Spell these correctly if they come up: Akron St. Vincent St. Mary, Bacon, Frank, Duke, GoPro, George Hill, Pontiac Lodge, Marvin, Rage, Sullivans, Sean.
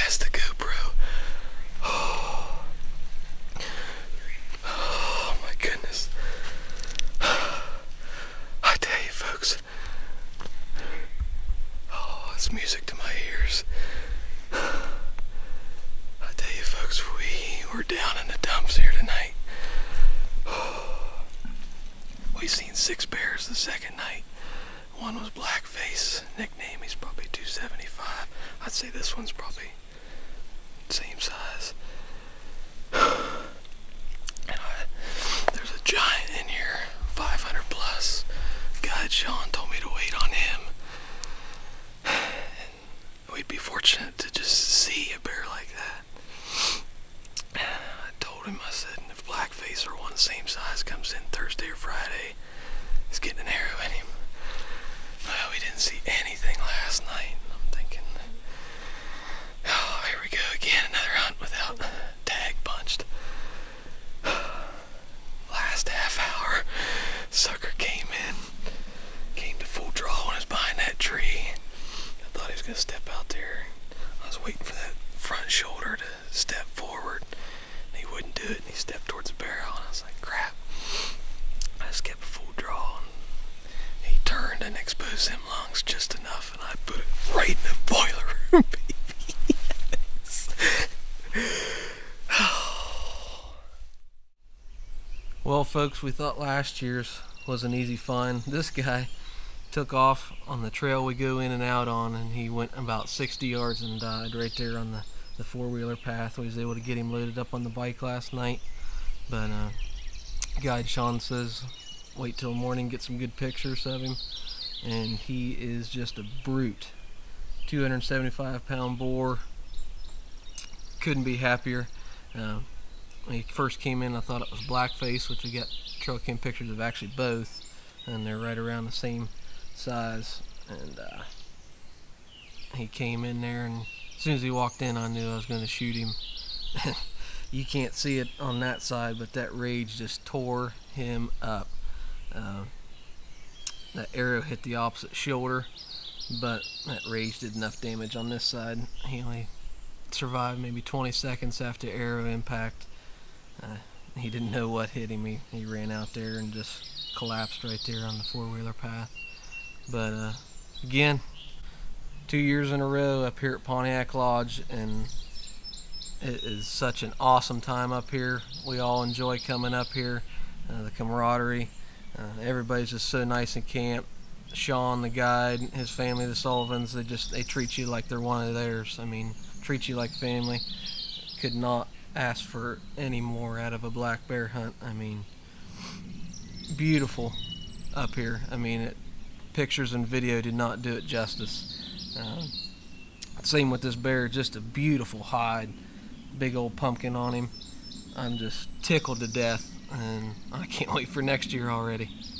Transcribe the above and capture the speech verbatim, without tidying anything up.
past the GoPro. Oh, oh my goodness. I tell you folks, oh, it's music to my ears. I tell you folks, we were down in the dumps here tonight. Oh, we seen six bears the second night. One was Blackface, nickname, he's probably two seventy-five. I'd say this one's probably same size. And I, there's a giant in here, five hundred plus. God, Sean told me to wait on him. And we'd be fortunate to just see a bear like that. I told him, I said, if Blackface or one same size comes in Thursday or Friday, he's getting an arrow in him. Well, we didn't see anything last night. I'm thinking, oh, here we go again, another hunt without tag punched. Last half hour, sucker came in, came to full draw when it was behind that tree. I thought he was gonna step out there. I was waiting for that front shoulder to step forward, and he wouldn't do it, and he stepped towards the barrel, and I was like, crap. I just kept a full draw. Turned and exposed them lungs just enough, and I put it right in the boiler room, baby. Yes. Oh. Well, folks, we thought last year's was an easy find. This guy took off on the trail we go in and out on, and he went about sixty yards and died right there on the, the four-wheeler path. We was able to get him loaded up on the bike last night, but uh, guide Sean says wait till morning, get some good pictures of him, and he is just a brute. Two hundred seventy-five pound boar, couldn't be happier. Uh, when he first came in, I thought it was Blackface, which we got trail cam pictures of actually both, and they're right around the same size. And uh, he came in there, and as soon as he walked in, I knew I was going to shoot him. You can't see it on that side, but that Rage just tore him up. Uh, that arrow hit the opposite shoulder, but that Rage did enough damage on this side. He only survived maybe twenty seconds after arrow impact. Uh, he didn't know what hit him. He, he ran out there and just collapsed right there on the four-wheeler path. But uh, again, two years in a row up here at Pontiac Lodge, and it is such an awesome time up here. We all enjoy coming up here, uh, the camaraderie. Uh, everybody's just so nice in camp. Sean, the guide, his family, the Sullivans, they just they treat you like they're one of theirs. I mean, treat you like family. Could not ask for any more out of a black bear hunt. I mean, beautiful up here. I mean, it, pictures and video did not do it justice. Uh, same with this bear, just a beautiful hide. Big old pumpkin on him. I'm just tickled to death. And I can't wait for next year already.